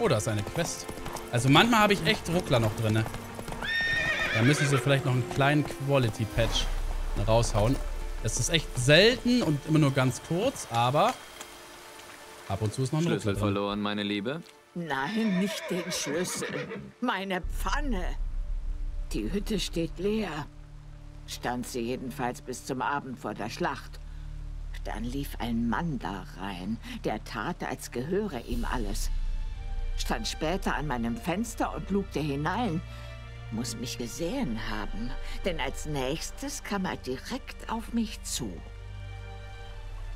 Oh, da ist eine Quest. Also manchmal habe ich echt Ruckler noch drin. Da müssen sie vielleicht noch einen kleinen Quality-Patch raushauen. Das ist echt selten und immer nur ganz kurz, aber ab und zu ist noch ein Schlüssel drin. Verloren, meine Liebe? Nein, nicht den Schlüssel. Meine Pfanne. Die Hütte steht leer. Stand sie jedenfalls bis zum Abend vor der Schlacht. Dann lief ein Mann da rein, der tat, als gehöre ihm alles. Stand später an meinem Fenster und lugte hinein. Muss mich gesehen haben, denn als nächstes kam er direkt auf mich zu.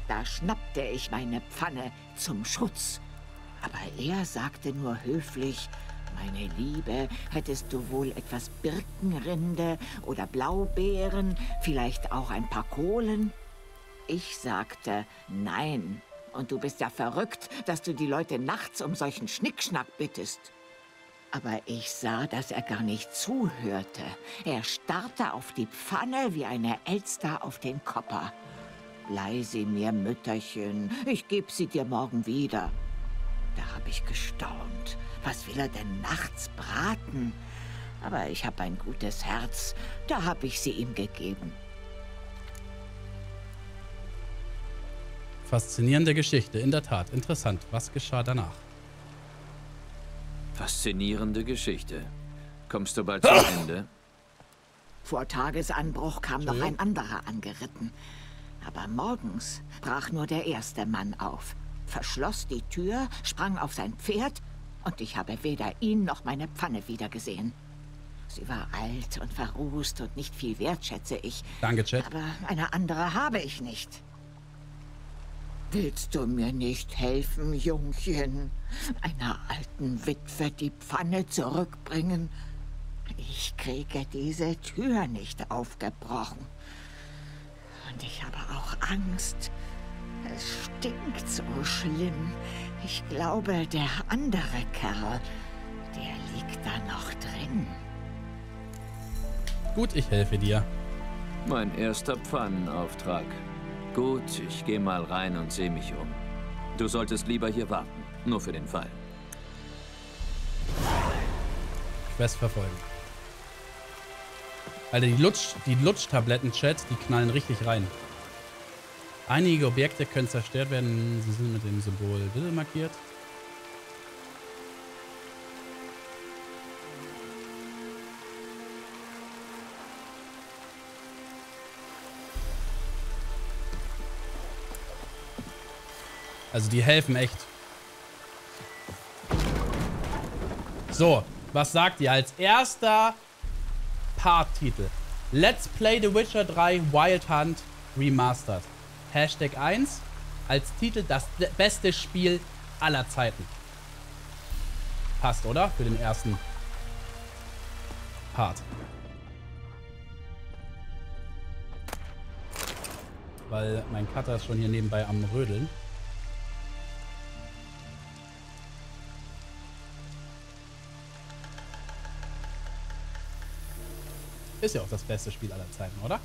Da schnappte ich meine Pfanne zum Schutz. Aber er sagte nur höflich, meine Liebe, hättest du wohl etwas Birkenrinde oder Blaubeeren, vielleicht auch ein paar Kohlen? Ich sagte, nein. Und du bist ja verrückt, dass du die Leute nachts um solchen Schnickschnack bittest. Aber ich sah, dass er gar nicht zuhörte. Er starrte auf die Pfanne wie eine Elster auf den Kopper. Leih sie mir, Mütterchen. Ich geb sie dir morgen wieder. Da habe ich gestaunt. Was will er denn nachts braten? Aber ich habe ein gutes Herz. Da habe ich sie ihm gegeben. Faszinierende Geschichte, in der Tat. Interessant. Was geschah danach? Faszinierende Geschichte. Kommst du bald zum Ende? Vor Tagesanbruch kam noch ein anderer angeritten. Aber morgens brach nur der erste Mann auf, verschloss die Tür, sprang auf sein Pferd und ich habe weder ihn noch meine Pfanne wiedergesehen. Sie war alt und verrußt und nicht viel wert, schätze ich. Danke, Chat. Aber eine andere habe ich nicht. Willst du mir nicht helfen, Jungchen? Einer alten Witwe die Pfanne zurückbringen? Ich kriege diese Tür nicht aufgebrochen. Und ich habe auch Angst. Es stinkt so schlimm. Ich glaube, der andere Kerl, der liegt da noch drin. Gut, ich helfe dir. Mein erster Pfannenauftrag. Gut, ich gehe mal rein und sehe mich um. Du solltest lieber hier warten, nur für den Fall. Quest verfolgen. Alter, die Lutschtabletten-Chats, die knallen richtig rein. Einige Objekte können zerstört werden, sie sind mit dem Symbol Bitte markiert. Also die helfen echt. So, was sagt ihr als erster Part-Titel? Let's Play The Witcher 3 Wild Hunt Remastered. Hashtag 1 als Titel das beste Spiel aller Zeiten. Passt, oder? Für den ersten Part. Weil mein Cutter ist schon hier nebenbei am Rödeln. Ist ja auch das beste Spiel aller Zeiten, oder?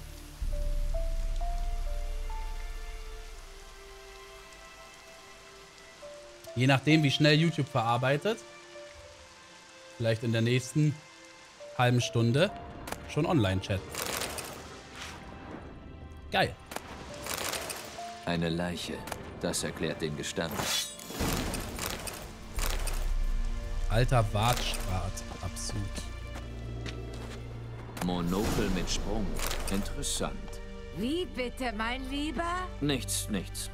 Je nachdem, wie schnell YouTube verarbeitet. Vielleicht in der nächsten halben Stunde schon Online-Chat. Geil. Eine Leiche. Das erklärt den Gestand. Alter Wartstrat. Absurd. Monokel mit Sprung. Interessant. Wie bitte, mein Lieber? Nichts, nichts.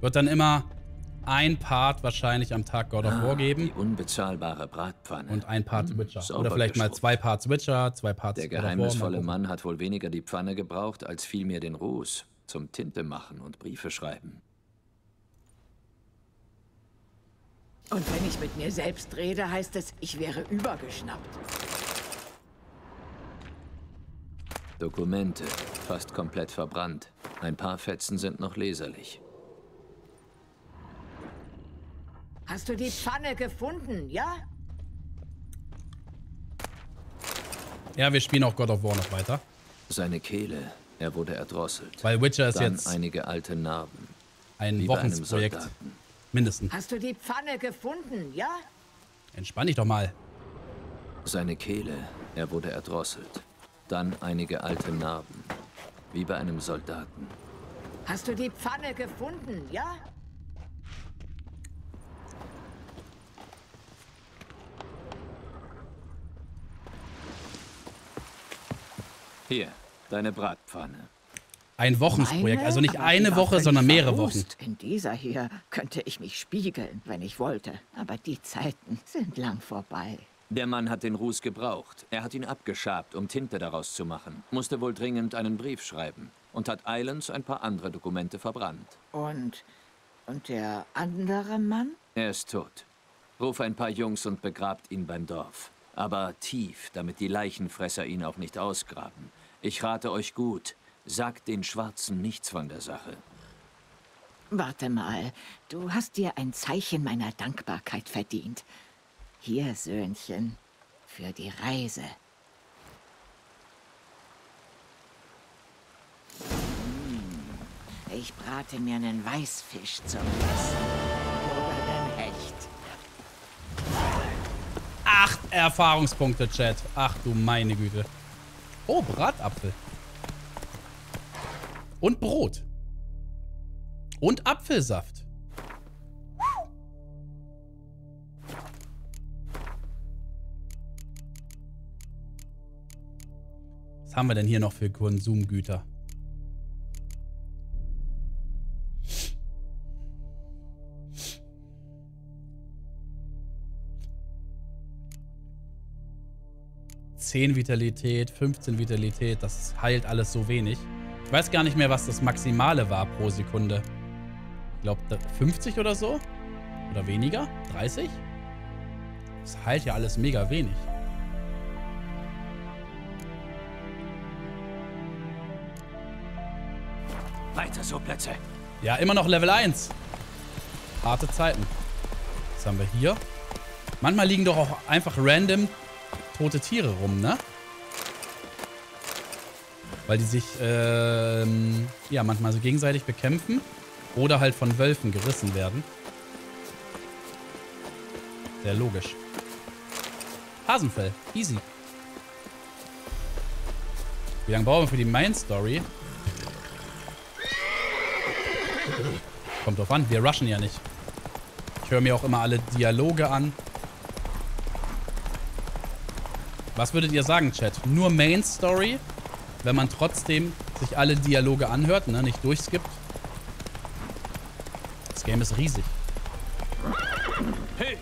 Wird dann immer ein Part wahrscheinlich am Tag God of War geben. Die unbezahlbare Bratpfanne. Und ein Part Witcher. Oder vielleicht mal zwei Parts Witcher, zwei Parts God of War. Der geheimnisvolle Mann hat wohl weniger die Pfanne gebraucht, als vielmehr den Ruß zum Tinte machen und Briefe schreiben. Und wenn ich mit mir selbst rede, heißt es, ich wäre übergeschnappt. Dokumente, fast komplett verbrannt. Ein paar Fetzen sind noch leserlich. Hast du die Pfanne gefunden, ja? Ja, wir spielen auch God of War noch weiter. Seine Kehle, er wurde erdrosselt. Weil Witcher ist jetzt... Dann einige alte Narben. ein Wochenprojekt. Mindestens. Hast du die Pfanne gefunden, ja? Entspann dich doch mal. Seine Kehle, er wurde erdrosselt. Dann einige alte Narben. Wie bei einem Soldaten. Hast du die Pfanne gefunden, ja? Hier, deine Bratpfanne. Ein Wochenprojekt, also nicht eine Woche, sondern mehrere Wochen. In dieser hier könnte ich mich spiegeln, wenn ich wollte. Aber die Zeiten sind lang vorbei. Der Mann hat den Ruß gebraucht. Er hat ihn abgeschabt, um Tinte daraus zu machen. Musste wohl dringend einen Brief schreiben. Und hat Islands ein paar andere Dokumente verbrannt. Und der andere Mann? Er ist tot. Ruf ein paar Jungs und begrabt ihn beim Dorf. Aber tief, damit die Leichenfresser ihn auch nicht ausgraben. Ich rate euch gut, sagt den Schwarzen nichts von der Sache. Warte mal, du hast dir ein Zeichen meiner Dankbarkeit verdient. Hier, Söhnchen, für die Reise. Ich brate mir einen Weißfisch zum Essen. Oder einen Hecht. Acht Erfahrungspunkte, Chat. Ach du meine Güte. Oh, Bratapfel. Und Brot. Und Apfelsaft. Was haben wir denn hier noch für Konsumgüter? Vitalität, 15 Vitalität, das heilt alles so wenig. Ich weiß gar nicht mehr, was das Maximale war pro Sekunde. Ich glaube 50 oder so? Oder weniger? 30? Das heilt ja alles mega wenig. Weiter so, Plätze. Ja, immer noch Level 1. Harte Zeiten. Was haben wir hier? Manchmal liegen doch auch einfach random rote Tiere rum, ne? Weil die sich, ja, manchmal so gegenseitig bekämpfen oder halt von Wölfen gerissen werden. Sehr logisch. Hasenfell. Easy. Wie lange brauchen wir für die Main-Story? Kommt drauf an. Wir rushen ja nicht. Ich höre mir auch immer alle Dialoge an. Was würdet ihr sagen, Chat? Nur Main Story, wenn man trotzdem sich alle Dialoge anhört, ne? Nicht durchskippt. Das Game ist riesig. Hey.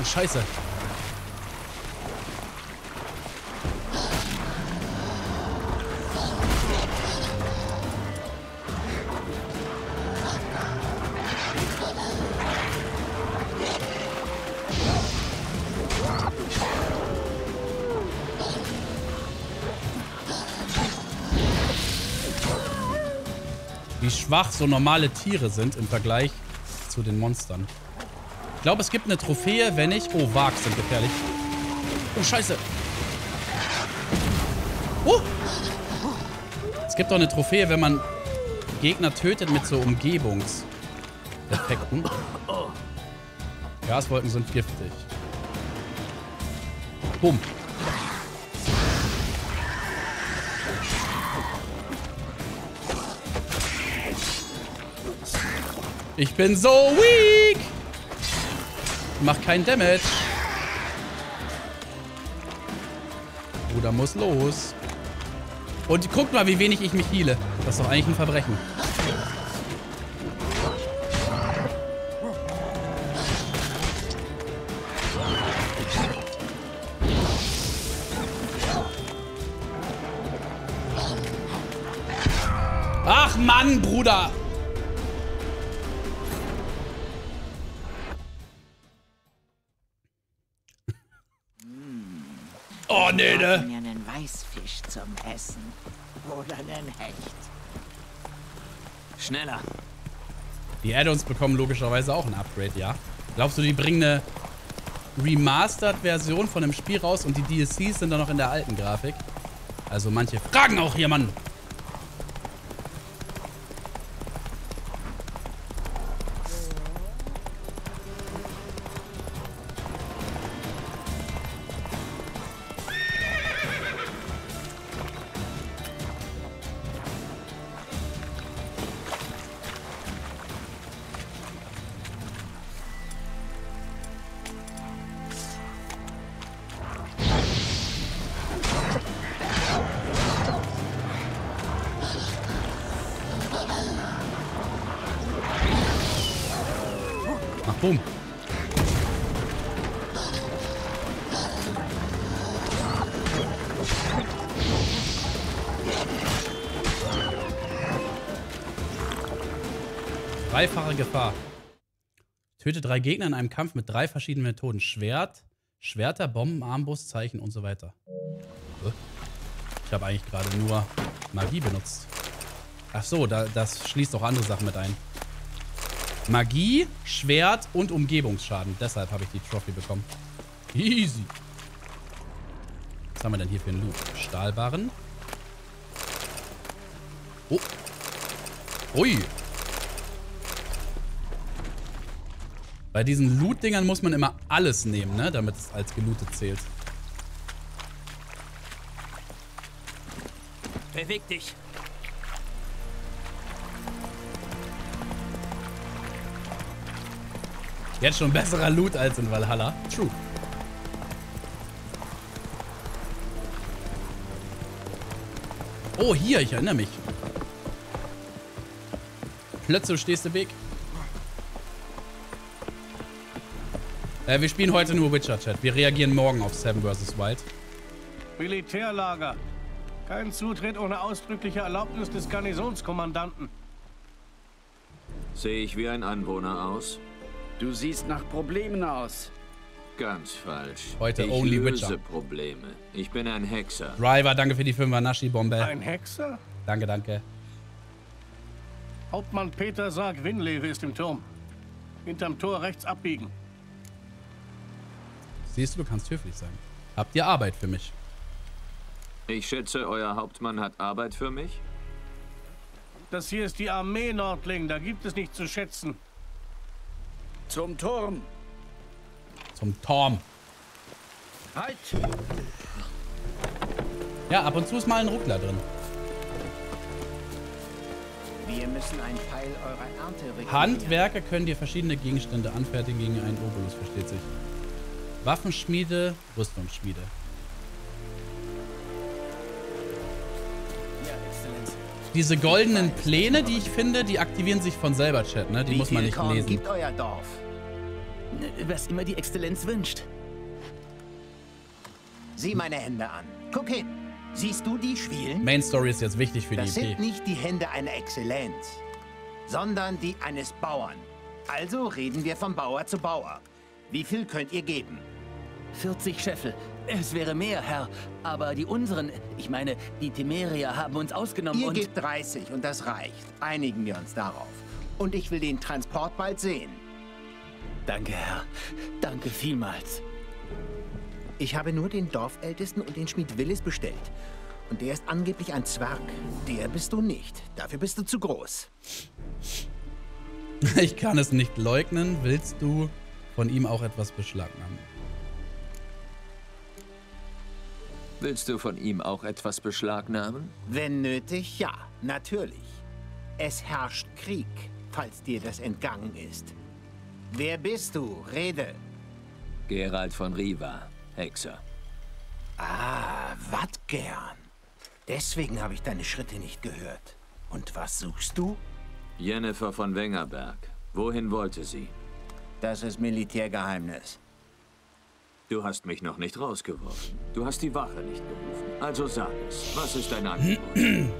Oh, Scheiße. Schwach so normale Tiere sind im Vergleich zu den Monstern. Ich glaube, es gibt eine Trophäe, wenn ich... Oh, Wags sind gefährlich. Oh, Scheiße. Oh! Es gibt doch eine Trophäe, wenn man Gegner tötet mit so Umgebungseffekten. Gaswolken sind giftig. Bumm. Ich bin so weak. Mach kein Damage. Bruder muss los. Und guckt mal, wie wenig ich mich heale. Das ist doch eigentlich ein Verbrechen. Ach Mann, Bruder. Oh, nee, ne? Ich mir einen Weißfisch zum Essen. Oder einen Hecht. Schneller. Die Add-ons bekommen logischerweise auch ein Upgrade, ja. Glaubst du, die bringen eine Remastered-Version von dem Spiel raus und die DLCs sind dann noch in der alten Grafik? Also manche Fragen auch hier, Mann! Dreifache Gefahr. Töte 3 Gegner in einem Kampf mit 3 verschiedenen Methoden. Schwert, Schwerter, Bomben, Armbrust, Zeichen und so weiter. Ich habe eigentlich gerade nur Magie benutzt. Ach so, das schließt auch andere Sachen mit ein. Magie, Schwert und Umgebungsschaden. Deshalb habe ich die Trophy bekommen. Easy. Was haben wir denn hier für einen Loot? Stahlbarren. Oh. Ui. Bei diesen Loot-Dingern muss man immer alles nehmen, ne? Damit es als gelootet zählt. Beweg dich! Jetzt schon besserer Loot als in Valhalla. True. Oh, hier, ich erinnere mich. Plötzlich stehst du im Weg. Wir spielen heute nur Witcher-Chat. Wir reagieren morgen auf Seven vs. Wild. Militärlager. Kein Zutritt ohne ausdrückliche Erlaubnis des Garnisonskommandanten. Sehe ich wie ein Anwohner aus? Du siehst nach Problemen aus. Ganz falsch. Heute ich only löse Witcher. Probleme. Ich bin ein Hexer. Driver, danke für die 5er Nashi-Bombe. Ein Hexer? Danke, danke. Hauptmann Peter Sark-Winlewe ist im Turm. Hinterm Tor rechts abbiegen. Siehst du, du kannst höflich sein. Habt ihr Arbeit für mich? Ich schätze, euer Hauptmann hat Arbeit für mich? Das hier ist die Armee, Nordling. Da gibt es nichts zu schätzen. Zum Turm. Zum Turm. Halt! Ja, ab und zu ist mal ein Ruckler drin. Wir müssen einen Teil eurer Ernte regeln. Handwerker können dir verschiedene Gegenstände anfertigen gegen einen Obolus, versteht sich. Waffenschmiede, Rüstungsschmiede. Diese goldenen Pläne, die ich finde, die aktivieren sich von selber, Chat, ne? Die muss man nicht lesen. Gibt euer Dorf. Was immer die Exzellenz wünscht. Sieh meine Hände an. Guck hin. Siehst du die Schwielen? Main Story ist jetzt wichtig für die IP. Das sind nicht die Hände einer Exzellenz, sondern die eines Bauern. Also reden wir von Bauer zu Bauer. Wie viel könnt ihr geben? 40 Scheffel. Es wäre mehr, Herr. Aber die unseren, ich meine, die Temeria haben uns ausgenommen und... Ihr gebt 30 und das reicht. Einigen wir uns darauf. Und ich will den Transport bald sehen. Danke, Herr. Danke vielmals. Ich habe nur den Dorfältesten und den Schmied Willis bestellt. Und der ist angeblich ein Zwerg. Der bist du nicht. Dafür bist du zu groß. Ich kann es nicht leugnen. Willst du von ihm auch etwas beschlagnahmen? Willst du von ihm auch etwas beschlagnahmen? Wenn nötig, ja, natürlich. Es herrscht Krieg, falls dir das entgangen ist. Wer bist du? Rede. Geralt von Riva, Hexer. Ah, wat gern. Deswegen habe ich deine Schritte nicht gehört. Und was suchst du? Jennifer von Wengerberg. Wohin wollte sie? Das ist Militärgeheimnis. Du hast mich noch nicht rausgeworfen. Du hast die Wache nicht gerufen. Also sag es. Was ist dein Angebot?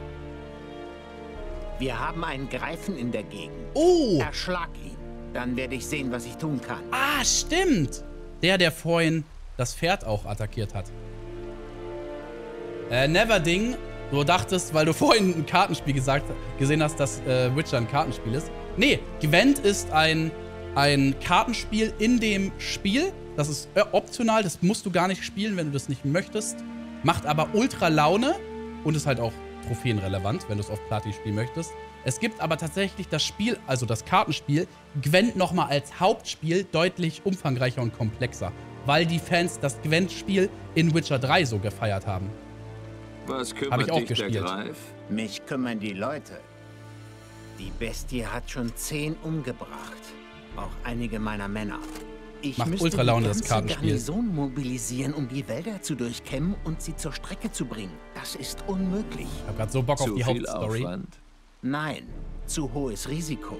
Wir haben einen Greifen in der Gegend. Oh! Erschlag ihn. Dann werde ich sehen, was ich tun kann. Ah, stimmt! Der vorhin das Pferd auch attackiert hat. Neverding, du dachtest, weil du vorhin ein Kartenspiel gesehen hast, dass Witcher ein Kartenspiel ist. Nee, Gwent ist ein Kartenspiel in dem Spiel. Das ist optional, das musst du gar nicht spielen, wenn du das nicht möchtest. Macht aber ultra Laune und ist halt auch trophäenrelevant, wenn du es auf Platin spielen möchtest. Es gibt aber tatsächlich das Spiel, also das Kartenspiel, Gwent nochmal als Hauptspiel deutlich umfangreicher und komplexer, weil die Fans das Gwent-Spiel in Witcher 3 so gefeiert haben. Was kümmert dich, der gespielt. Greif? Mich kümmern die Leute. Die Bestie hat schon 10 umgebracht. Auch einige meiner Männer. Ich macht müsste ultra Laune, das Kartenspiel. Garnison mobilisieren, um die Wälder zu durchkämmen und sie zur Strecke zu bringen. Das ist unmöglich. Ich hab grad so Bock auf die Hauptstory. Aufwand. Nein, zu hohes Risiko.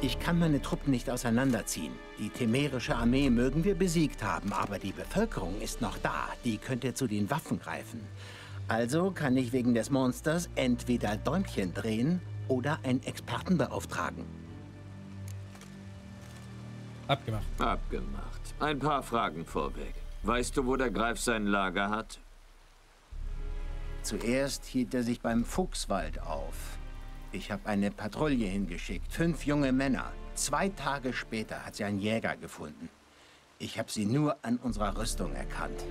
Ich kann meine Truppen nicht auseinanderziehen. Die temerische Armee mögen wir besiegt haben, aber die Bevölkerung ist noch da. Die könnte zu den Waffen greifen. Also kann ich wegen des Monsters entweder Däumchen drehen oder einen Experten beauftragen. Abgemacht. Abgemacht. Ein paar Fragen vorweg. Weißt du, wo der Greif sein Lager hat? Zuerst hielt er sich beim Fuchswald auf. Ich habe eine Patrouille hingeschickt, 5 junge Männer. 2 Tage später hat sie einen Jäger gefunden. Ich habe sie nur an unserer Rüstung erkannt.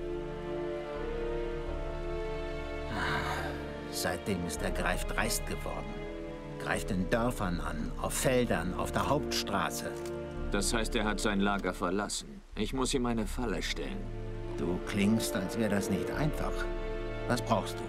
Seitdem ist der Greif dreist geworden. Greift in Dörfern an, auf Feldern, auf der Hauptstraße. Das heißt, er hat sein Lager verlassen. Ich muss ihm eine Falle stellen. Du klingst, als wäre das nicht einfach. Was brauchst du?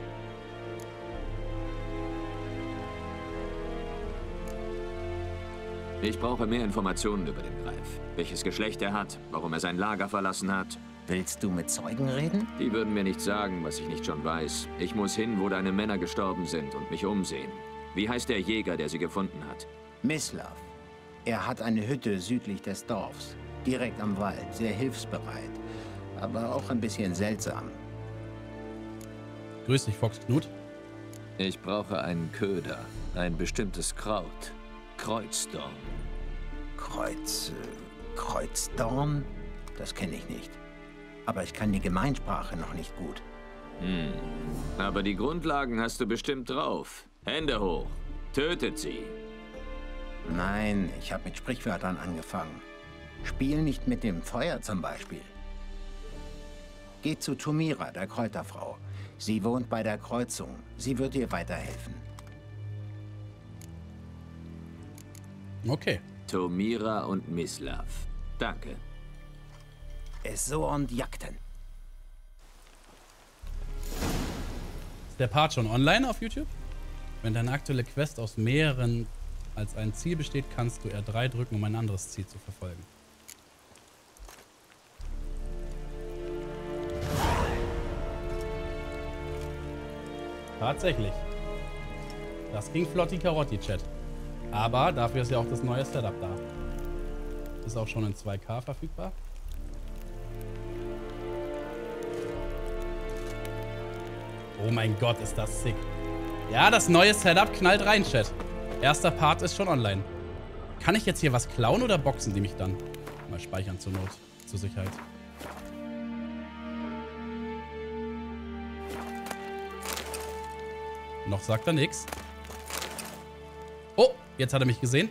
Ich brauche mehr Informationen über den Greif. Welches Geschlecht er hat, warum er sein Lager verlassen hat. Willst du mit Zeugen reden? Die würden mir nicht sagen, was ich nicht schon weiß. Ich muss hin, wo deine Männer gestorben sind und mich umsehen. Wie heißt der Jäger, der sie gefunden hat? Mislav. Er hat eine Hütte südlich des Dorfs, direkt am Wald, sehr hilfsbereit, aber auch ein bisschen seltsam. Grüß dich, Foxknut. Ich brauche einen Köder, ein bestimmtes Kraut, Kreuzdorn. Kreuzdorn? Das kenne ich nicht. Aber ich kann die Gemeinsprache noch nicht gut. Hm. Aber die Grundlagen hast du bestimmt drauf. Hände hoch, tötet sie. Nein, ich habe mit Sprichwörtern angefangen. Spiel nicht mit dem Feuer zum Beispiel. Geht zu Tomira, der Kräuterfrau. Sie wohnt bei der Kreuzung. Sie wird dir weiterhelfen. Okay. Tomira und Mislav. Danke. Es so und Jagden. Ist der Part schon online auf YouTube? Wenn deine aktuelle Quest aus mehreren als ein Ziel besteht, kannst du R3 drücken, um ein anderes Ziel zu verfolgen. Tatsächlich. Das ging flott die Karotti-Chat. Aber dafür ist ja auch das neue Setup da. Ist auch schon in 2K verfügbar. Oh mein Gott, ist das sick. Ja, das neue Setup knallt rein, Chat. Erster Part ist schon online. Kann ich jetzt hier was klauen oder boxen die mich dann? Mal speichern zur Not, zur Sicherheit. Noch sagt er nichts. Oh, jetzt hat er mich gesehen.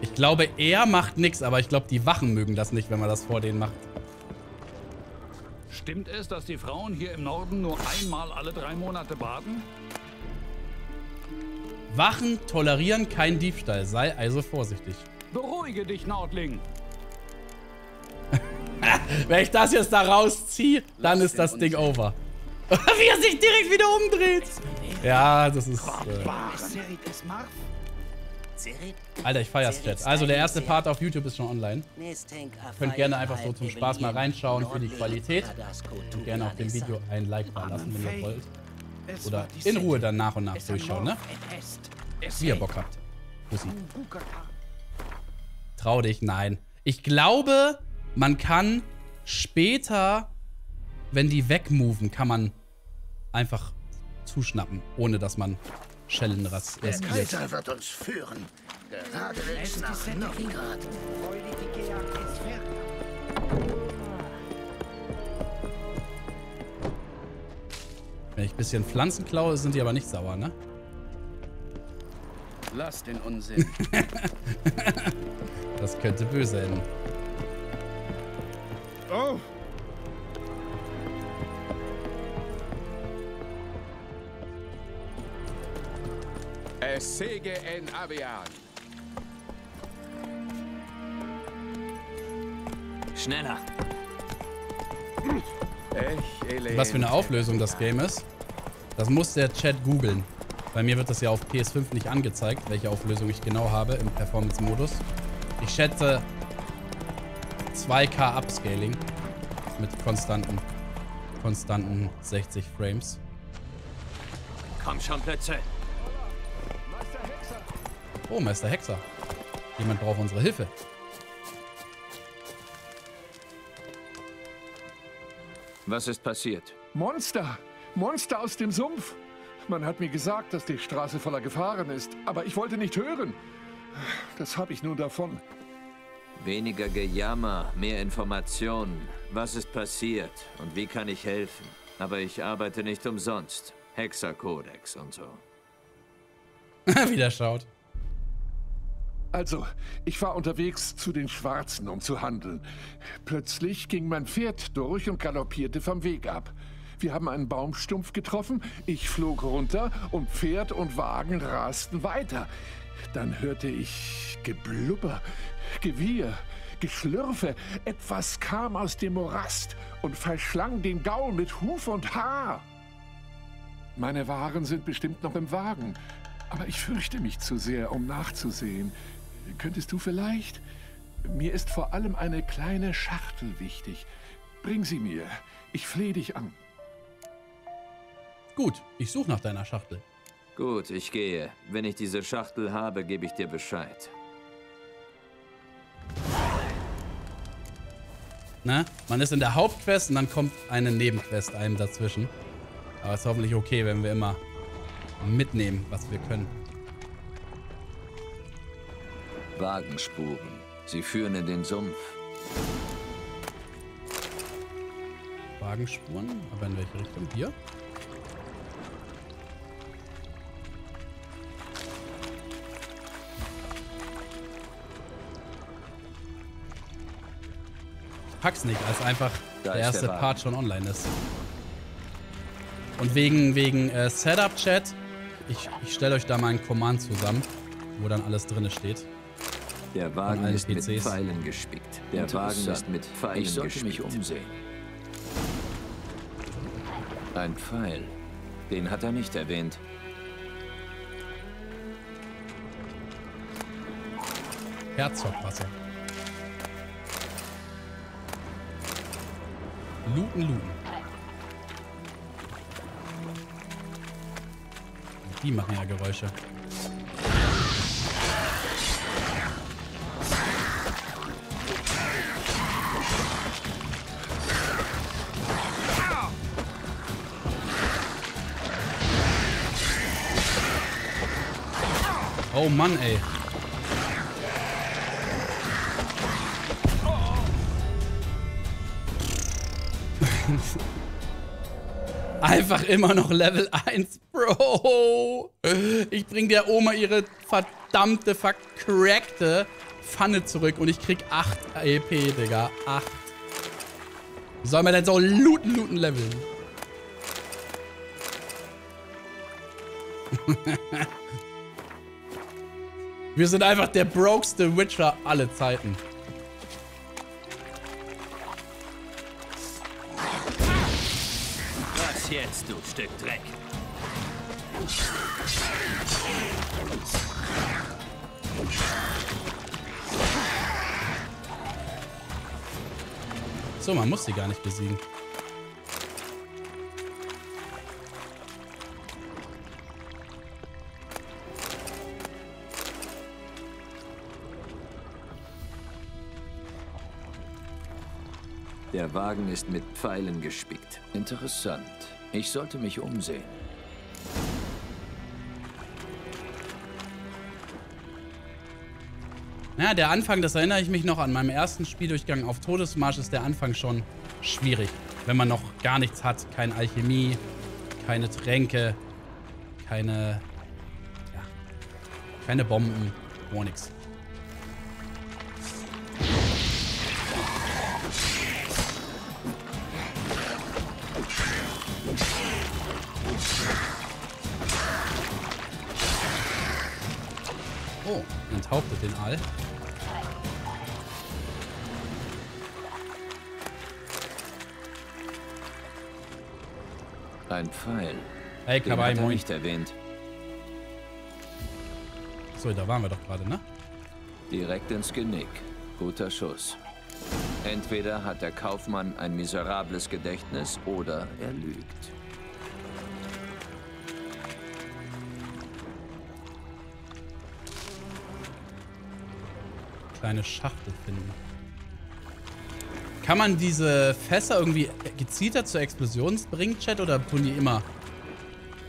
Ich glaube, er macht nichts, aber ich glaube, die Wachen mögen das nicht, wenn man das vor denen macht. Stimmt es, dass die Frauen hier im Norden nur einmal alle 3 Monate baden? Wachen tolerieren keinen Diebstahl, sei also vorsichtig. Beruhige dich, Nordling. Wenn ich das jetzt da rausziehe, dann ist das Ding over. Wie er sich direkt wieder umdreht. Ja, das ist... Alter, ich feier's, Chat. Also der erste Part auf YouTube ist schon online. Könnt gerne einfach so zum Spaß mal reinschauen für die Qualität. Und gerne auf dem Video ein Like da lassen, wenn ihr wollt. Oder in Ruhe dann nach und nach durchschauen, ne? Wie ihr Bock habt. Bussi. Trau dich, nein. Ich glaube, man kann später, wenn die wegmoven, kann man einfach zuschnappen, ohne dass man... Schellenrass. Der Kaiser wird uns führen. Geradewegs nach Nilfgaard. Wenn ich ein bisschen Pflanzen klaue, sind die aber nicht sauer, ne? Lass den Unsinn. Das könnte böse enden. Oh! Es sege en avian. Schneller. Was für eine Auflösung das Game ist, das muss der Chat googeln. Bei mir wird das ja auf PS5 nicht angezeigt, welche Auflösung ich genau habe im Performance-Modus. Ich schätze 2K Upscaling mit konstanten 60 Frames. Komm schon, Plätze. Oh, Meister Hexer. Jemand braucht unsere Hilfe. Was ist passiert? Monster! Monster aus dem Sumpf! Man hat mir gesagt, dass die Straße voller Gefahren ist, aber ich wollte nicht hören. Das habe ich nun davon. Weniger Gejammer, mehr Informationen. Was ist passiert und wie kann ich helfen? Aber ich arbeite nicht umsonst. Hexerkodex und so. Wieder schaut. Also, ich war unterwegs zu den Schwarzen, um zu handeln. Plötzlich ging mein Pferd durch und galoppierte vom Weg ab. Wir haben einen Baumstumpf getroffen, ich flog runter und Pferd und Wagen rasten weiter. Dann hörte ich Geblubber, Gewirr, Geschlürfe. Etwas kam aus dem Morast und verschlang den Gaul mit Huf und Haar. Meine Waren sind bestimmt noch im Wagen, aber ich fürchte mich zu sehr, um nachzusehen. Könntest du vielleicht? Mir ist vor allem eine kleine Schachtel wichtig. Bring sie mir. Ich flehe dich an. Gut, ich suche nach deiner Schachtel. Gut, ich gehe. Wenn ich diese Schachtel habe, gebe ich dir Bescheid. Na, man ist in der Hauptquest und dann kommt eine Nebenquest einem dazwischen. Aber es ist hoffentlich okay, wenn wir immer mitnehmen, was wir können. Wagenspuren. Sie führen in den Sumpf. Wagenspuren? Aber in welche Richtung? Hier? Ich pack's nicht, als einfach der erste Part schon online ist. Und wegen Setup-Chat, ich stelle euch da mal einen Command zusammen, wo dann alles drin steht. Der Wagen ist mit Pfeilen gespickt. Der Wagen ist mit Pfeilen gespickt. Ich sollte mich umsehen. Ein Pfeil. Den hat er nicht erwähnt. Herzogwasser. Looten, looten. Die machen ja Geräusche. Oh Mann, ey. Einfach immer noch Level 1, Bro. Ich bring der Oma ihre verdammte, vercrackte Pfanne zurück und ich krieg 8 EP, Digga. 8. Wie soll man denn so looten leveln? Wir sind einfach der brokeste Witcher aller Zeiten. Was jetzt, du Stück Dreck? So, man muss sie gar nicht besiegen. Der Wagen ist mit Pfeilen gespickt. Interessant. Ich sollte mich umsehen. Na, ja, der Anfang, das erinnere ich mich noch an meinem ersten Spieldurchgang auf Todesmarsch, ist der Anfang schon schwierig. Wenn man noch gar nichts hat, keine Alchemie, Keine Tränke. Keine... Ja. Keine Bomben. Oh, nix. Oh, enthauptet den Aal. Ein Pfeil. Hey, Kawaii, moin. Nicht erwähnt. So, da waren wir doch gerade, ne? Direkt ins Genick. Guter Schuss. Entweder hat der Kaufmann ein miserables Gedächtnis oder er lügt. Kleine Schachtel finden. Kann man diese Fässer irgendwie gezielter zur Explosion bringen, Chat? Oder tun die immer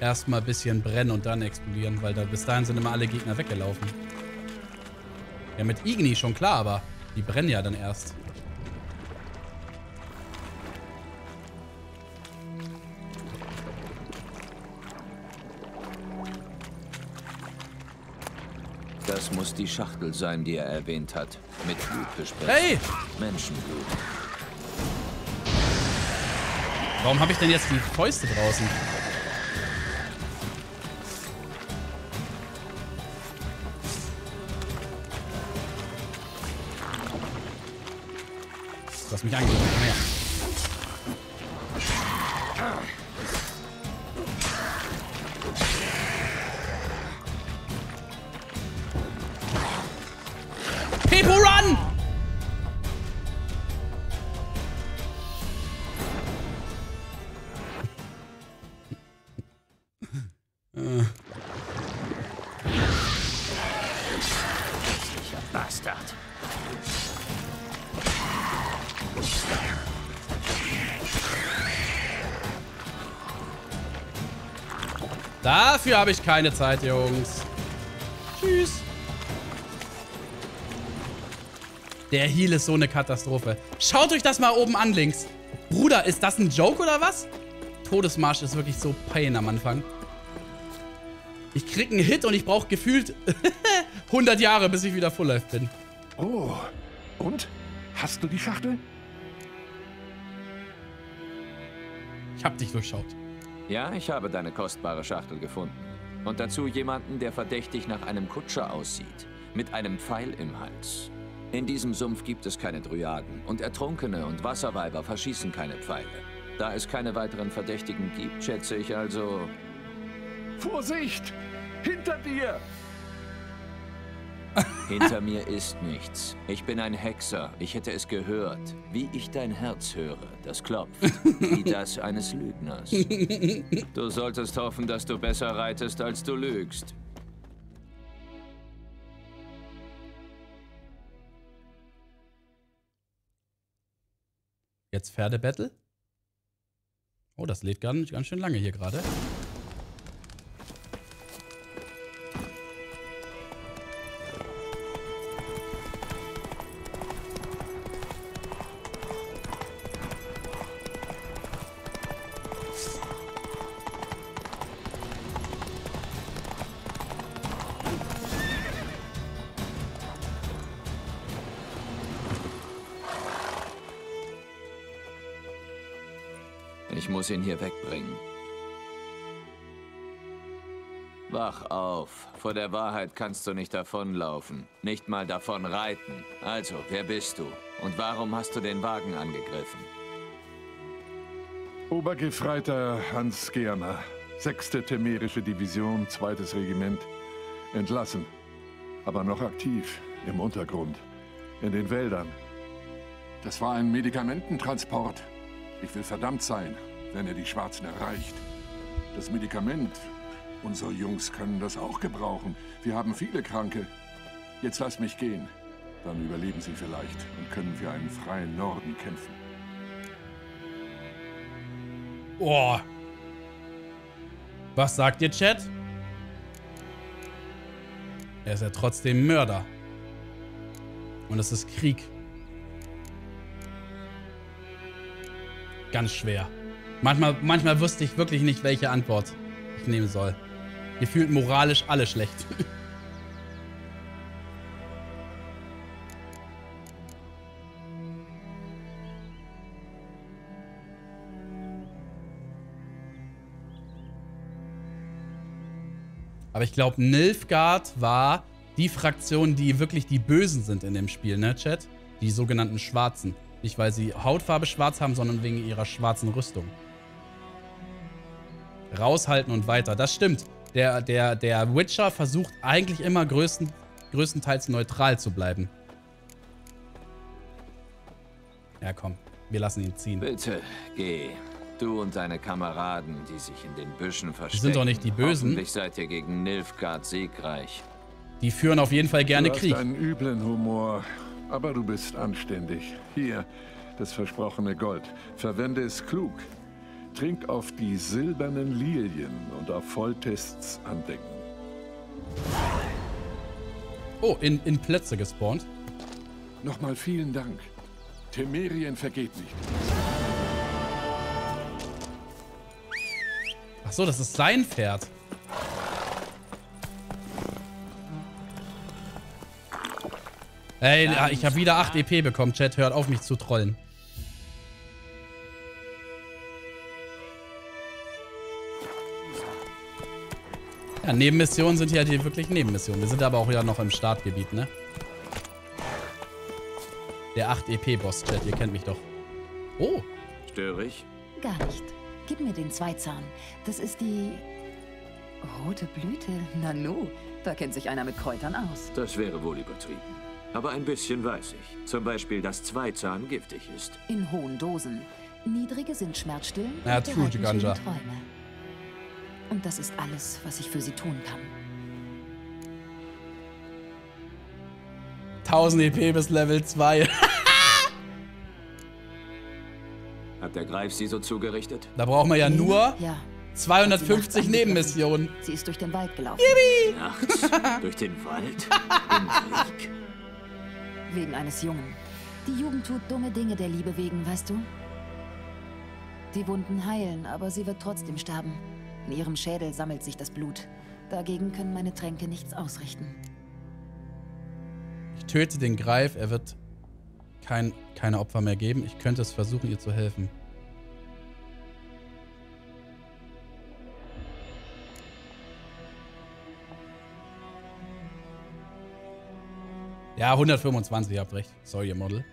erstmal ein bisschen brennen und dann explodieren? Weil da bis dahin sind immer alle Gegner weggelaufen. Ja, mit Igni schon klar, aber die brennen ja dann erst. Das muss die Schachtel sein, die er erwähnt hat. Mit Blut gespritzt. Hey! Menschenblut. Warum habe ich denn jetzt die Fäuste draußen? Du hast mich angegriffen. Komm her. Dafür habe ich keine Zeit, Jungs. Tschüss. Der Heal ist so eine Katastrophe. Schaut euch das mal oben an, links. Bruder, ist das ein Joke oder was? Todesmarsch ist wirklich so pain am Anfang. Ich krieg einen Hit und ich brauche gefühlt 100 Jahre, bis ich wieder Full Life bin. Oh, und? Hast du die Schachtel? Ich hab dich durchschaut. Ja, ich habe deine kostbare Schachtel gefunden. Und dazu jemanden, der verdächtig nach einem Kutscher aussieht. Mit einem Pfeil im Hals. In diesem Sumpf gibt es keine Dryaden. Und Ertrunkene und Wasserweiber verschießen keine Pfeile. Da es keine weiteren Verdächtigen gibt, schätze ich also... Vorsicht! Hinter dir! Hinter mir ist nichts. Ich bin ein Hexer. Ich hätte es gehört. Wie ich dein Herz höre, das klopft. Wie das eines Lügners. Du solltest hoffen, dass du besser reitest, als du lügst. Jetzt Pferdebattle? Oh, das lädt ganz schön lange hier gerade. Ich muss ihn hier wegbringen. Wach auf. Vor der Wahrheit kannst du nicht davonlaufen. Nicht mal davon reiten. Also, wer bist du? Und warum hast du den Wagen angegriffen? Obergefreiter Hans Gerner. 6. Temerische Division, 2. Regiment. Entlassen. Aber noch aktiv. Im Untergrund. In den Wäldern. Das war ein Medikamententransport. Ich will verdammt sein, wenn er die Schwarzen erreicht. Das Medikament, unsere Jungs können das auch gebrauchen. Wir haben viele Kranke. Jetzt lass mich gehen. Dann überleben sie vielleicht und können für einen freien Norden kämpfen. Oh. Was sagt ihr, Chat? Er ist ja trotzdem Mörder. Und es ist Krieg. Ganz schwer. Manchmal wusste ich wirklich nicht, welche Antwort ich nehmen soll. Gefühlt moralisch alle schlecht. Aber ich glaube, Nilfgaard war die Fraktion, die wirklich die Bösen sind in dem Spiel, ne, Chat? Die sogenannten Schwarzen. Nicht, weil sie Hautfarbe schwarz haben, sondern wegen ihrer schwarzen Rüstung. Raushalten und weiter. Das stimmt. Der Witcher versucht eigentlich immer größtenteils neutral zu bleiben. Ja, komm. Wir lassen ihn ziehen. Bitte, geh. Du und deine Kameraden, die sich in den Büschen verstecken. Sind doch nicht die Bösen. Hoffentlich seid ihr gegen Nilfgaard siegreich. Die führen auf jeden Fall gerne Krieg. Du hast einen üblen Humor, aber du bist anständig. Hier, das versprochene Gold. Verwende es klug. Trink auf die silbernen Lilien und auf Volltests andenken. Oh, in Plätze gespawnt. Nochmal vielen Dank. Temerien vergeht nicht. Ach so, das ist sein Pferd. Ey, ich habe wieder 8 EP bekommen, Chat. Hört auf, mich zu trollen. Ja, Nebenmissionen sind ja die wirklich Nebenmissionen. Wir sind aber auch ja noch im Startgebiet, ne? Der 8 EP-Boss, Chat. Ihr kennt mich doch. Oh. Störe ich? Gar nicht. Gib mir den Zweizahn. Das ist die rote Blüte. Nanu, da kennt sich einer mit Kräutern aus. Das wäre wohl übertrieben. Aber ein bisschen weiß ich. Zum Beispiel, dass Zweizahn giftig ist. In hohen Dosen. Niedrige sind schmerzstillend und bereiten schöne Träume. Und das ist alles, was ich für sie tun kann. 1000 EP bis Level 2. Hat der Greif sie so zugerichtet? Da brauchen wir ja nur 250 Nebenmissionen. Sie ist durch den Wald gelaufen. Yippie! Nachts durch den Wald? Im Krieg? Wegen eines Jungen. Die Jugend tut dumme Dinge der Liebe wegen, weißt du? Die Wunden heilen, aber sie wird trotzdem sterben. In ihrem Schädel sammelt sich das Blut. Dagegen können meine Tränke nichts ausrichten. Ich töte den Greif, er wird keine Opfer mehr geben. Ich könnte es versuchen, ihr zu helfen. Ja, 125, ihr habt recht. Sorry, ihr Model.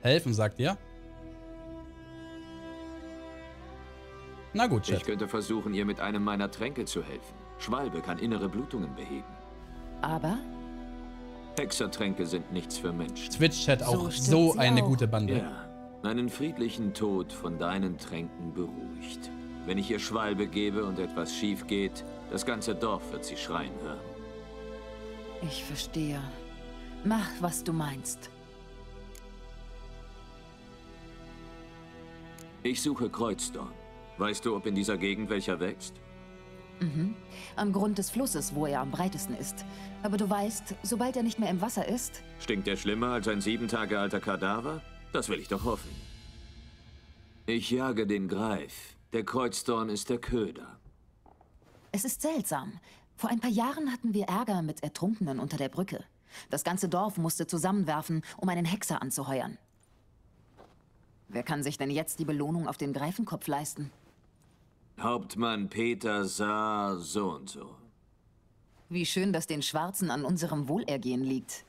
Helfen, sagt ihr? Na gut, Chat. Ich könnte versuchen, ihr mit einem meiner Tränke zu helfen. Schwalbe kann innere Blutungen beheben. Aber? Hexertränke sind nichts für Menschen. Twitch-Chat auch so eine gute Bande. Ja, einen friedlichen Tod von deinen Tränken beruhigt. Wenn ich ihr Schwalbe gebe und etwas schief geht, das ganze Dorf wird sie schreien hören. Ich verstehe. Mach, was du meinst. Ich suche Kreuzdorn. Weißt du, ob in dieser Gegend welcher wächst? Mhm. Am Grund des Flusses, wo er am breitesten ist. Aber du weißt, sobald er nicht mehr im Wasser ist... Stinkt er schlimmer als ein 7 Tage alter Kadaver? Das will ich doch hoffen. Ich jage den Greif. Der Kreuzdorn ist der Köder. Es ist seltsam. Vor ein paar Jahren hatten wir Ärger mit Ertrunkenen unter der Brücke. Das ganze Dorf musste zusammenwerfen, um einen Hexer anzuheuern. Wer kann sich denn jetzt die Belohnung auf den Greifenkopf leisten? Hauptmann Peter Sark so und so. Wie schön, dass den Schwarzen an unserem Wohlergehen liegt.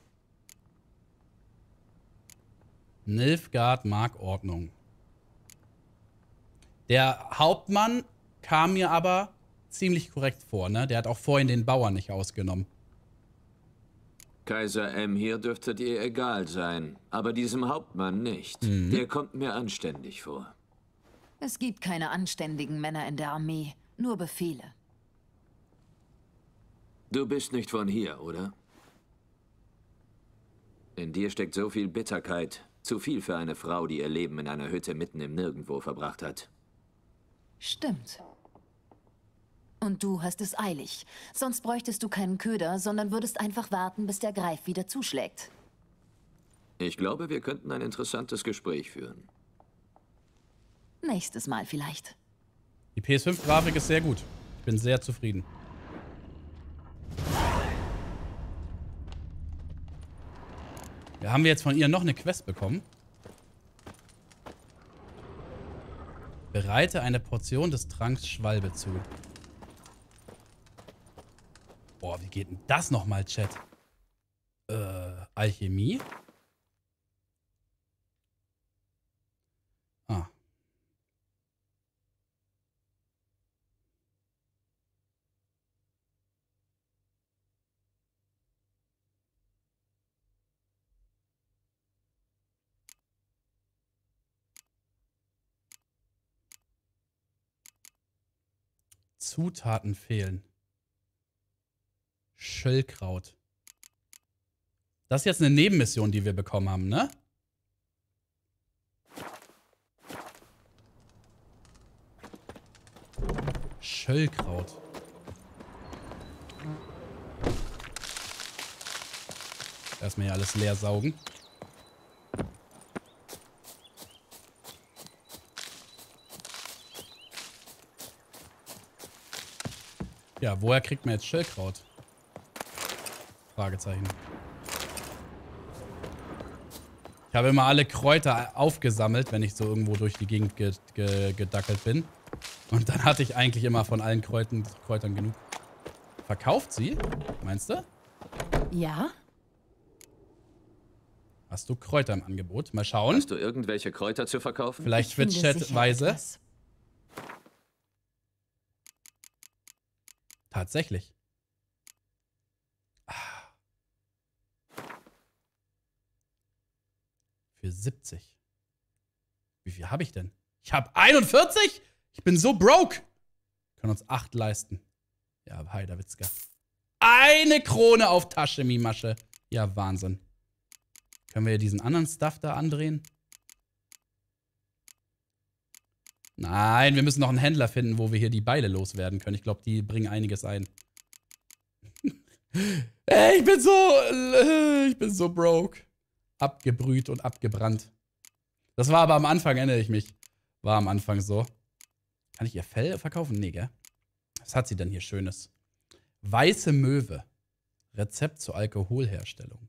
Nilfgaard mag Ordnung. Der Hauptmann kam mir aber ziemlich korrekt vor, ne? Der hat auch vorhin den Bauern nicht ausgenommen. Kaiser M. hier dürftet ihr egal sein, aber diesem Hauptmann nicht. Mhm. Der kommt mir anständig vor. Es gibt keine anständigen Männer in der Armee, nur Befehle. Du bist nicht von hier, oder? In dir steckt so viel Bitterkeit. Zu viel für eine Frau, die ihr Leben in einer Hütte mitten im Nirgendwo verbracht hat. Stimmt. Und du hast es eilig. Sonst bräuchtest du keinen Köder, sondern würdest einfach warten, bis der Greif wieder zuschlägt. Ich glaube, wir könnten ein interessantes Gespräch führen. Nächstes Mal vielleicht. Die PS5-Grafik ist sehr gut. Ich bin sehr zufrieden. Ja, haben wir jetzt von ihr noch eine Quest bekommen? Bereite eine Portion des Tranks Schwalbe zu. Boah, wie geht denn das nochmal, Chat? Alchemie? Ah. Zutaten fehlen. Schöllkraut. Das ist jetzt eine Nebenmission, die wir bekommen haben, ne? Schöllkraut. Erstmal hier alles leer saugen. Ja, woher kriegt man jetzt Schöllkraut? Fragezeichen. Ich habe immer alle Kräuter aufgesammelt, wenn ich so irgendwo durch die Gegend gedackelt bin. Und dann hatte ich eigentlich immer von allen Kräutern genug. Verkauft sie? Meinst du? Ja. Hast du Kräuter im Angebot? Mal schauen. Hast du irgendwelche Kräuter zu verkaufen? Vielleicht wird chatweise. Tatsächlich. Ah. Für 70. Wie viel habe ich denn? Ich habe 41? Ich bin so broke. Wir können uns 8 leisten. Ja, Heiderwitzka. Eine Krone auf Tasche, Mimasche. Ja, Wahnsinn. Können wir diesen anderen Stuff da andrehen? Nein, wir müssen noch einen Händler finden, wo wir hier die Beile loswerden können. Ich glaube, die bringen einiges ein. Ey, ich bin so broke. Abgebrüht und abgebrannt. Das war aber am Anfang, erinnere ich mich. War am Anfang so. Kann ich ihr Fell verkaufen? Nee, gell? Was hat sie denn hier Schönes? Weiße Möwe. Rezept zur Alkoholherstellung.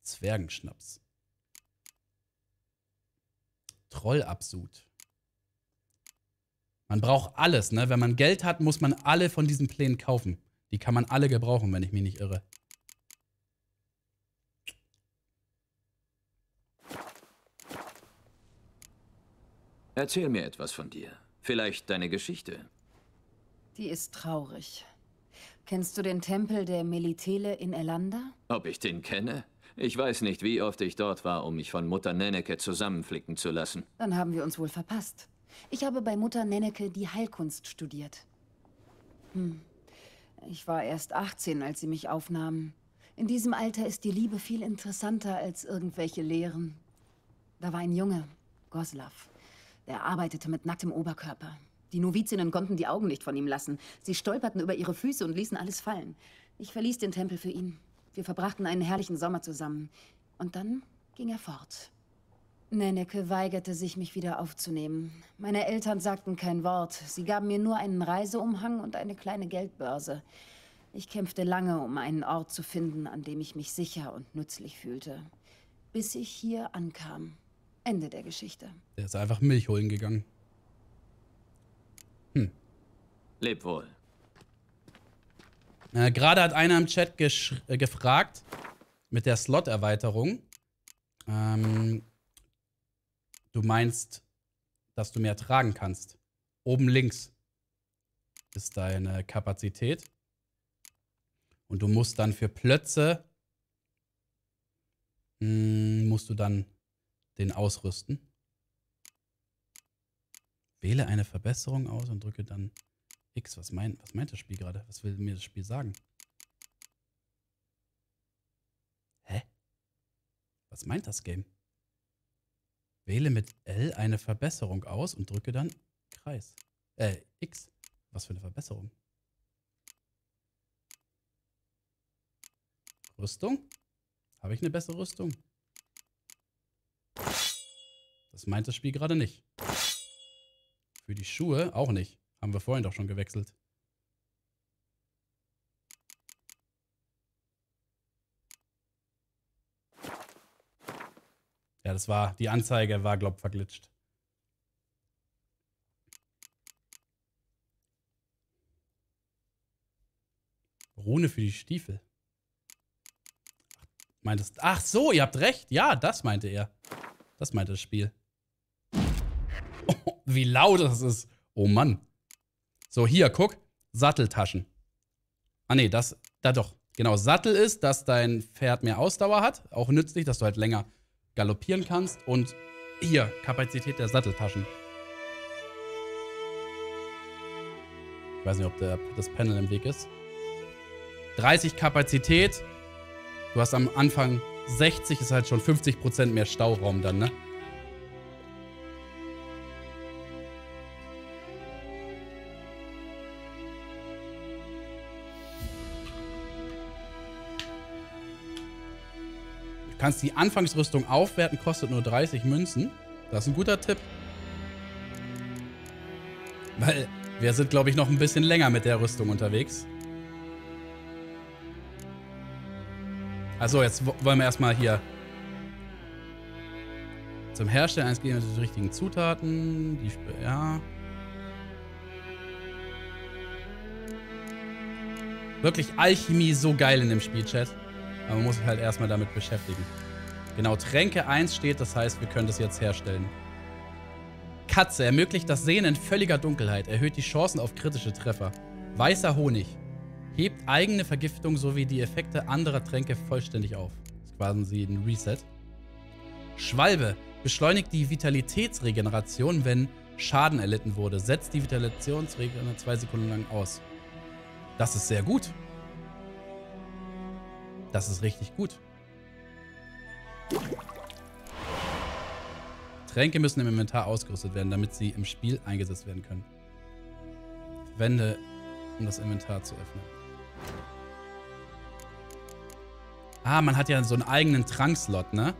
Zwergenschnaps. Trollabsud. Man braucht alles, ne? Wenn man Geld hat, muss man alle von diesen Plänen kaufen. Die kann man alle gebrauchen, wenn ich mich nicht irre. Erzähl mir etwas von dir. Vielleicht deine Geschichte. Die ist traurig. Kennst du den Tempel der Melitele in Elanda? Ob ich den kenne? Ich weiß nicht, wie oft ich dort war, um mich von Mutter Nenneke zusammenflicken zu lassen. Dann haben wir uns wohl verpasst. Ich habe bei Mutter Nenneke die Heilkunst studiert. Ich war erst 18, als sie mich aufnahmen. In diesem Alter ist die Liebe viel interessanter als irgendwelche Lehren. Da war ein Junge, Goslaw. Er arbeitete mit nacktem Oberkörper. Die Novizinnen konnten die Augen nicht von ihm lassen. Sie stolperten über ihre Füße und ließen alles fallen. Ich verließ den Tempel für ihn. Wir verbrachten einen herrlichen Sommer zusammen. Und dann ging er fort. Nenneke weigerte sich, mich wieder aufzunehmen. Meine Eltern sagten kein Wort. Sie gaben mir nur einen Reiseumhang und eine kleine Geldbörse. Ich kämpfte lange, um einen Ort zu finden, an dem ich mich sicher und nützlich fühlte. Bis ich hier ankam. Ende der Geschichte. Er ist einfach Milch holen gegangen. Leb wohl. Gerade hat einer im Chat gefragt, mit der Slot-Erweiterung. Du meinst, dass du mehr tragen kannst. Oben links ist deine Kapazität. Und du musst dann für Plötze, musst du dann den ausrüsten. Wähle eine Verbesserung aus und drücke dann X. Was meint das Spiel gerade? Was will mir das Spiel sagen? Hä? Was meint das Game? Wähle mit L eine Verbesserung aus und drücke dann Kreis. X. Was für eine Verbesserung? Rüstung? Habe ich eine bessere Rüstung? Das meint das Spiel gerade nicht. Für die Schuhe auch nicht. Haben wir vorhin doch schon gewechselt. Ja, das war, die Anzeige war, glaub, verglitscht. Rune für die Stiefel. Meintest, ach so, ihr habt recht. Ja, das meinte er. Das meinte das Spiel. Oh, wie laut das ist. Oh Mann. So, hier, guck. Satteltaschen. Ah ne, das, da doch. Genau, Sattel ist, dass dein Pferd mehr Ausdauer hat. Auch nützlich, dass du halt länger galoppieren kannst. Und hier, Kapazität der Satteltaschen. Ich weiß nicht, ob das Panel im Weg ist. 30 Kapazität. Du hast am Anfang 60, ist halt schon 50% mehr Stauraum dann, ne? Du kannst die Anfangsrüstung aufwerten, kostet nur 30 Münzen. Das ist ein guter Tipp. Weil wir sind, glaube ich, noch ein bisschen länger mit der Rüstung unterwegs. Also jetzt wollen wir erstmal hier zum Herstellen eines Gegenstands die richtigen Zutaten. Die ja. Wirklich Alchemie so geil in dem Spielchat. Aber man muss sich halt erstmal damit beschäftigen. Genau, Tränke 1 steht, das heißt, wir können das jetzt herstellen. Katze ermöglicht das Sehen in völliger Dunkelheit, erhöht die Chancen auf kritische Treffer. Weißer Honig. Hebt eigene Vergiftung sowie die Effekte anderer Tränke vollständig auf. Das ist quasi ein Reset. Schwalbe. Beschleunigt die Vitalitätsregeneration, wenn Schaden erlitten wurde. Setzt die Vitalitätsregeneration 2 Sekunden lang aus. Das ist sehr gut. Das ist richtig gut. Tränke müssen im Inventar ausgerüstet werden, damit sie im Spiel eingesetzt werden können. Wände, um das Inventar zu öffnen. Ah, man hat ja so einen eigenen Trankslot, ne?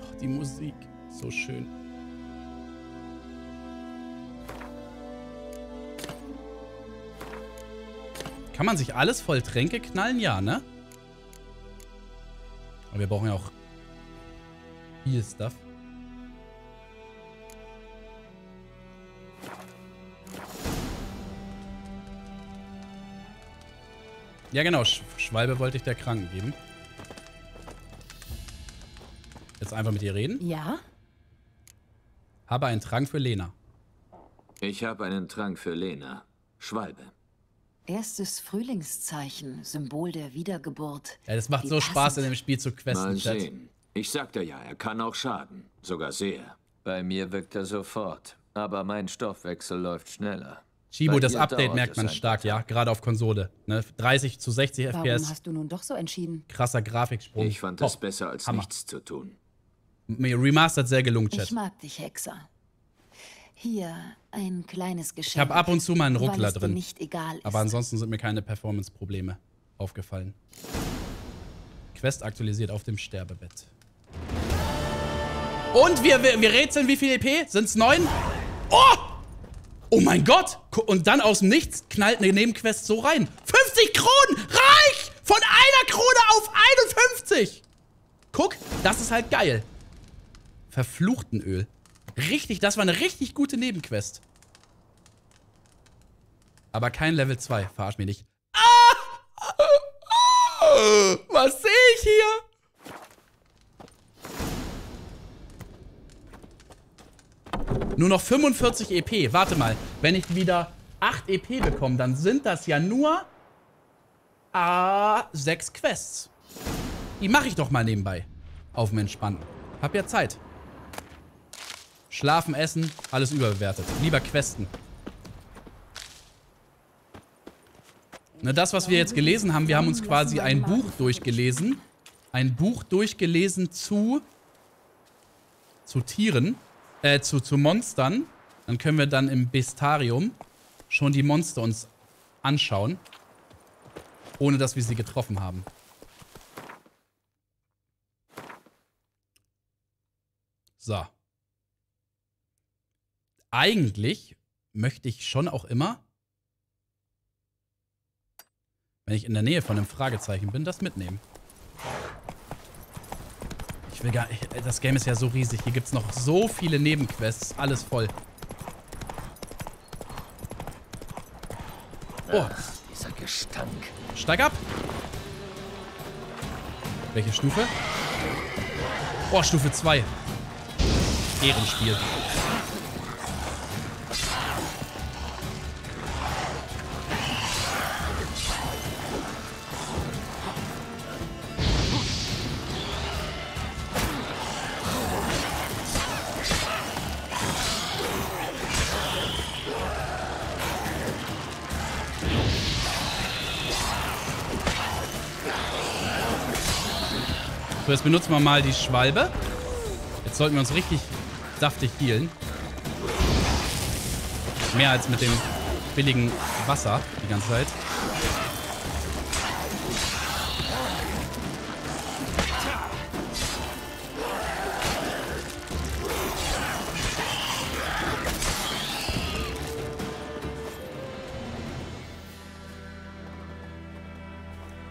Oh, die Musik. So schön. Kann man sich alles voll Tränke knallen? Ja, ne? Aber wir brauchen ja auch viel Stuff. Ja genau, Schwalbe wollte ich der Kranken geben. Jetzt einfach mit ihr reden. Ja. Habe einen Trank für Lena. Ich habe einen Trank für Lena. Schwalbe. Erstes Frühlingszeichen, Symbol der Wiedergeburt. Ja, das macht die so passend. Spaß in dem Spiel zu questen. Mal sehen. Ich sagte ja, er kann auch schaden. Sogar sehr. Bei mir wirkt er sofort. Aber mein Stoffwechsel läuft schneller. Shibu, das Update merkt man stark, ja, gerade auf Konsole. Ne? 30 zu 60 FPS. Warum hast du nun doch so entschieden? Krasser Grafiksprung. Ich fand das besser als nichts zu tun. Mir Remastered sehr gelungen, Chat. Ich mag dich, Hexer. Hier ein kleines Geschenk. Ich habe ab und zu mal einen Ruckler drin. Nicht egal ist. Aber ansonsten sind mir keine Performance-Probleme aufgefallen. Quest aktualisiert auf dem Sterbebett. Und wir rätseln, wie viel EP? Sind's 9? Oh! Oh mein Gott! Und dann aus dem Nichts knallt eine Nebenquest so rein. 50 Kronen! Reich! Von einer Krone auf 51! Guck, das ist halt geil. Verfluchten Öl. Richtig, das war eine richtig gute Nebenquest. Aber kein Level 2. Verarsch mich nicht. Ah! Was sehe ich hier? Nur noch 45 EP. Warte mal. Wenn ich wieder 8 EP bekomme, dann sind das ja nur 6 Quests. Die mache ich doch mal nebenbei. Auf dem Entspannen. Hab ja Zeit. Schlafen, essen, alles überbewertet. Lieber Questen. Na, das, was wir jetzt gelesen haben, wir haben uns quasi ein Buch durchgelesen. Ein Buch durchgelesen zu Tieren. Zu Monstern. Dann können wir dann im Bestarium schon die Monster uns anschauen, ohne dass wir sie getroffen haben. So. Eigentlich möchte ich schon auch immer, wenn ich in der Nähe von einem Fragezeichen bin, das mitnehmen. Ich will gar nicht, das Game ist ja so riesig. Hier gibt es noch so viele Nebenquests. Alles voll. Oh. Ach, dieser Gestank. Steig ab. Welche Stufe? Oh, Stufe 2. Ehrenspiel. So, jetzt benutzen wir mal die Schwalbe. Jetzt sollten wir uns richtig saftig healen. Mehr als mit dem billigen Wasser die ganze Zeit.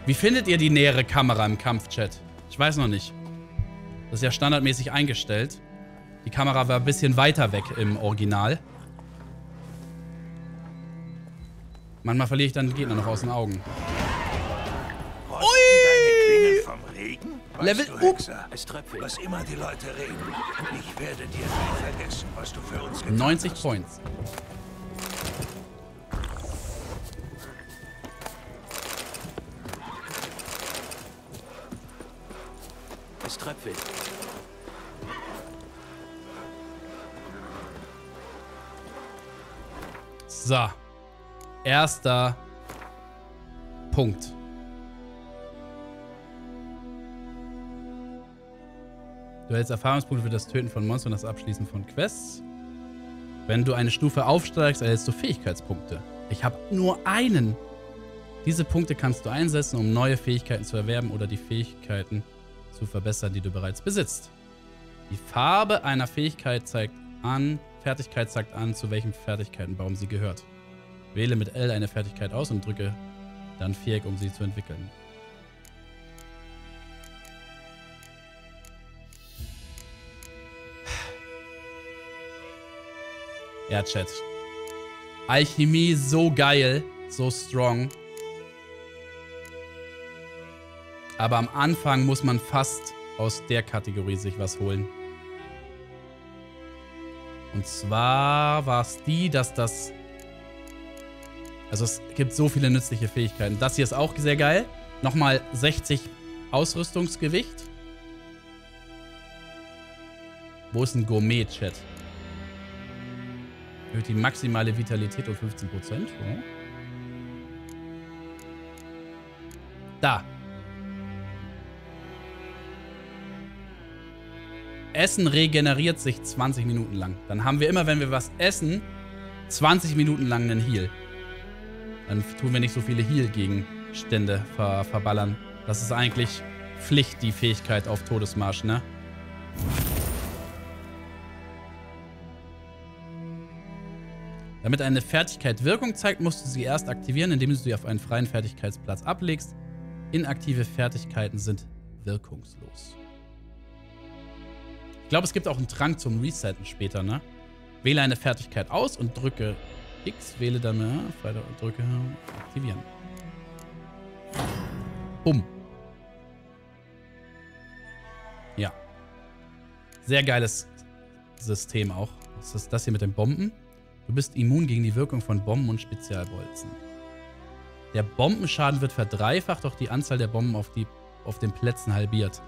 Wie findet ihr die nähere Kamera im Kampfchat? Ich weiß noch nicht. Das ist ja standardmäßig eingestellt. Die Kamera war ein bisschen weiter weg im Original. Manchmal verliere ich dann den Gegner noch aus den Augen. Ui! Vom Regen? Level up. Was immer die Leute reden. Ich werde dir nie vergessen, was du für uns getan hast. 90 Points. Es tröpfelt. So. Erster Punkt. Du erhältst Erfahrungspunkte für das Töten von Monstern und das Abschließen von Quests. Wenn du eine Stufe aufsteigst, erhältst du Fähigkeitspunkte. Ich habe nur einen. Diese Punkte kannst du einsetzen, um neue Fähigkeiten zu erwerben oder die Fähigkeiten zu verbessern, die du bereits besitzt. Die Farbe einer Fähigkeit zeigt an, Fertigkeit zeigt an, zu welchem Fertigkeitenbaum sie gehört. Wähle mit L eine Fertigkeit aus und drücke dann Viereck, um sie zu entwickeln. Ja, Chat. Alchemie so geil, so strong. Aber am Anfang muss man fast aus der Kategorie sich was holen. Und zwar war es die, dass das... Also es gibt so viele nützliche Fähigkeiten. Das hier ist auch sehr geil. Nochmal 60 Ausrüstungsgewicht. Wo ist ein Gourmet-Chat? Erhöht die maximale Vitalität um 15%. Oh. Da. Essen regeneriert sich 20 Minuten lang. Dann haben wir immer, wenn wir was essen, 20 Minuten lang einen Heal. Dann tun wir nicht so viele Heal-Gegenstände verballern. Das ist eigentlich Pflicht, die Fähigkeit auf Todesmarsch, ne? Damit eine Fertigkeit Wirkung zeigt, musst du sie erst aktivieren, indem du sie auf einen freien Fertigkeitsplatz ablegst. Inaktive Fertigkeiten sind wirkungslos. Ich glaube, es gibt auch einen Trank zum Resetten später, ne? Wähle eine Fertigkeit aus und drücke X, wähle dann weiter und drücke aktivieren. Bumm. Ja. Sehr geiles System auch. Das ist das hier mit den Bomben. Du bist immun gegen die Wirkung von Bomben und Spezialbolzen. Der Bombenschaden wird verdreifacht, doch die Anzahl der Bomben auf den Plätzen halbiert.